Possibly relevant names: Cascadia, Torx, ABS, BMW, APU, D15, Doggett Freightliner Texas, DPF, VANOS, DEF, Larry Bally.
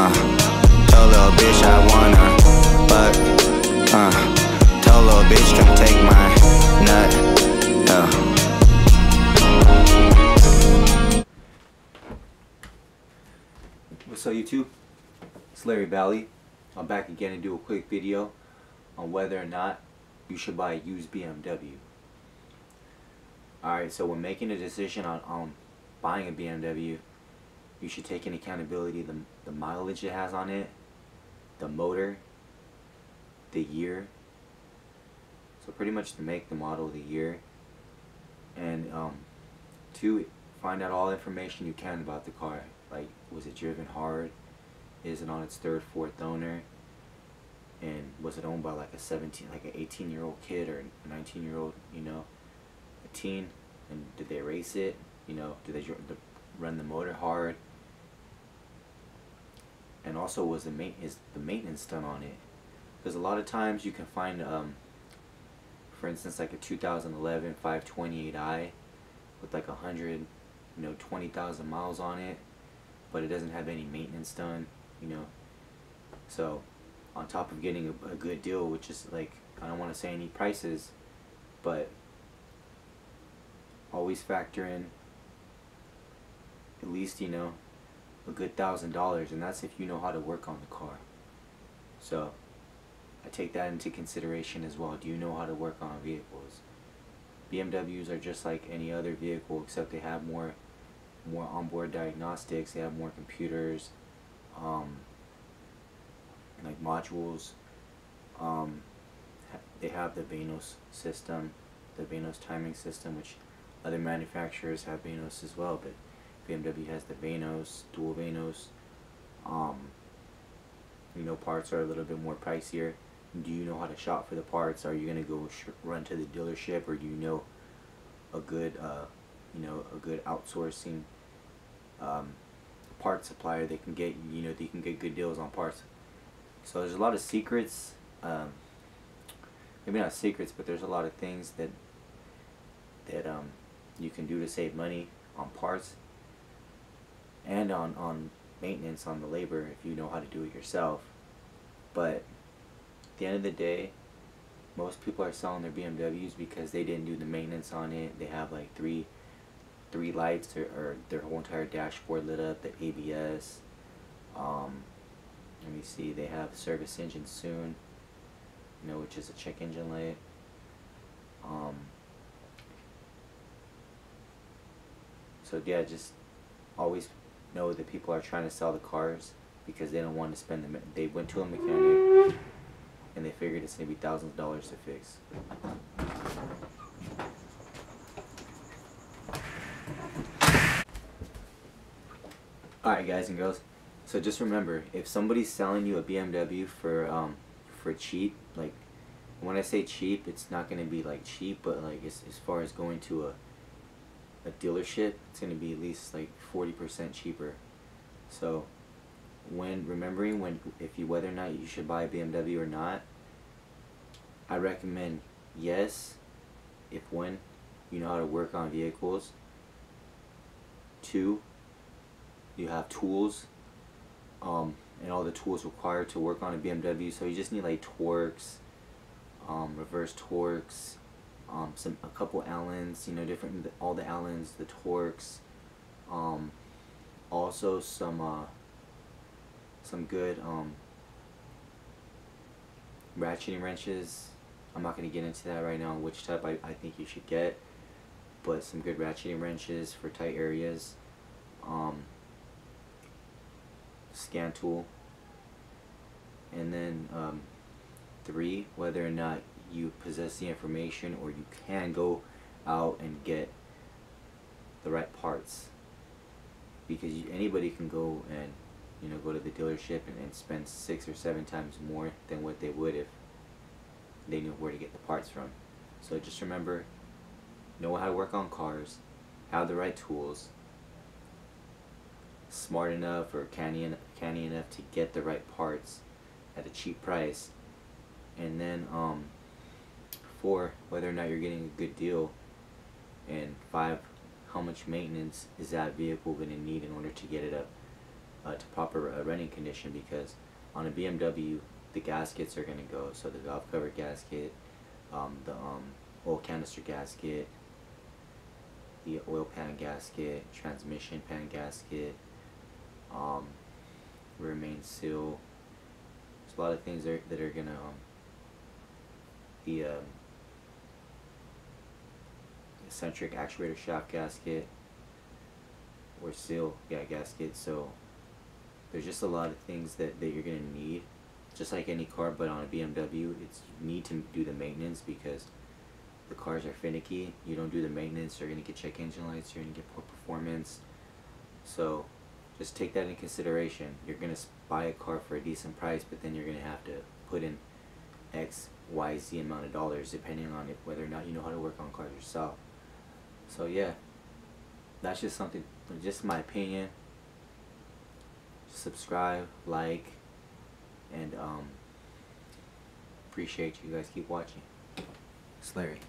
Tell little bitch I want her, but tell little bitch come take my nut. What's up YouTube? It's Larry Bally. I'm back again to do a quick video on whether or not you should buy a used BMW. Alright, so when making a decision on buying a BMW, you should take into accountability the mileage it has on it, the motor, the year, so pretty much the make, the model, the year, and to find out all information you can about the car, like was it driven hard, is it on its third, fourth owner, and was it owned by like a 18-year-old kid or a 19-year-old, you know, a teen, and did they race it, you know, did they run the motor hard, and also was the maintenance done on it, because a lot of times you can find for instance like a 2011 528i with like 120,000 miles on it, but it doesn't have any maintenance done, you know. So on top of getting a good deal, which is like, I don't want to say any prices, but always factor in at least, you know, a good $1,000, and that's if you know how to work on the car. So I take that into consideration as well. Do you know how to work on vehicles? BMWs are just like any other vehicle, except they have more onboard diagnostics. They have more computers, like modules. They have the VANOS system, the VANOS timing system, which other manufacturers have VANOS as well, but BMW has the VANOS, dual VANOS. You know, parts are a little bit more pricier. Do you know how to shop for the parts? Are you gonna go run to the dealership, or do you know a good, a good outsourcing parts supplier that can get, you know, they can get good deals on parts? So there's a lot of secrets, maybe not secrets, but there's a lot of things that you can do to save money on parts and on maintenance, on the labor, if you know how to do it yourself. But at the end of the day, most people are selling their BMWs because they didn't do the maintenance on it. They have like three lights, or their whole entire dashboard lit up, the ABS. Let me see, they have service engine soon, you know, which is a check engine light. So yeah, just always know that people are trying to sell the cars because they don't want to spend the. They went to a mechanic and they figured it's gonna be thousands of dollars to fix. All right, guys and girls. So just remember, if somebody's selling you a BMW for cheap, like when I say cheap, it's not gonna be like cheap, but like as far as going to a dealership, it's going to be at least like 40% cheaper. So when remembering whether or not you should buy a BMW or not, I recommend yes, if one, you know how to work on vehicles, two, you have tools, and all the tools required to work on a BMW. So you just need like Torx, reverse Torx, a couple Allens, you know, all the Allens, the Torx, also some good ratcheting wrenches. I'm not going to get into that right now on which type I think you should get, but some good ratcheting wrenches for tight areas, scan tool, and then three, whether or not you possess the information, or you can go out and get the right parts, because anybody can go and, you know, go to the dealership and spend 6 or 7 times more than what they would if they knew where to get the parts from. So just remember, know how to work on cars, have the right tools, smart enough or canny enough to get the right parts at a cheap price, and then four, whether or not you're getting a good deal, and five, how much maintenance is that vehicle going to need in order to get it up to proper running condition, because on a BMW the gaskets are going to go, so the valve cover gasket, the oil canister gasket, the oil pan gasket, transmission pan gasket, rear main seal. There's a lot of things that are going to the eccentric actuator shaft gasket or seal gasket. So there's just a lot of things that you're going to need, just like any car, but on a BMW it's you need to do the maintenance, because the cars are finicky. You don't do the maintenance, you're going to get check engine lights, you're going to get poor performance. So just take that into consideration. You're going to buy a car for a decent price, but then you're going to have to put in XYZ amount of dollars, depending on whether or not you know how to work on cars yourself. So yeah, that's just something, just my opinion. Subscribe, like, and appreciate you guys. Keep watching. It's Larry.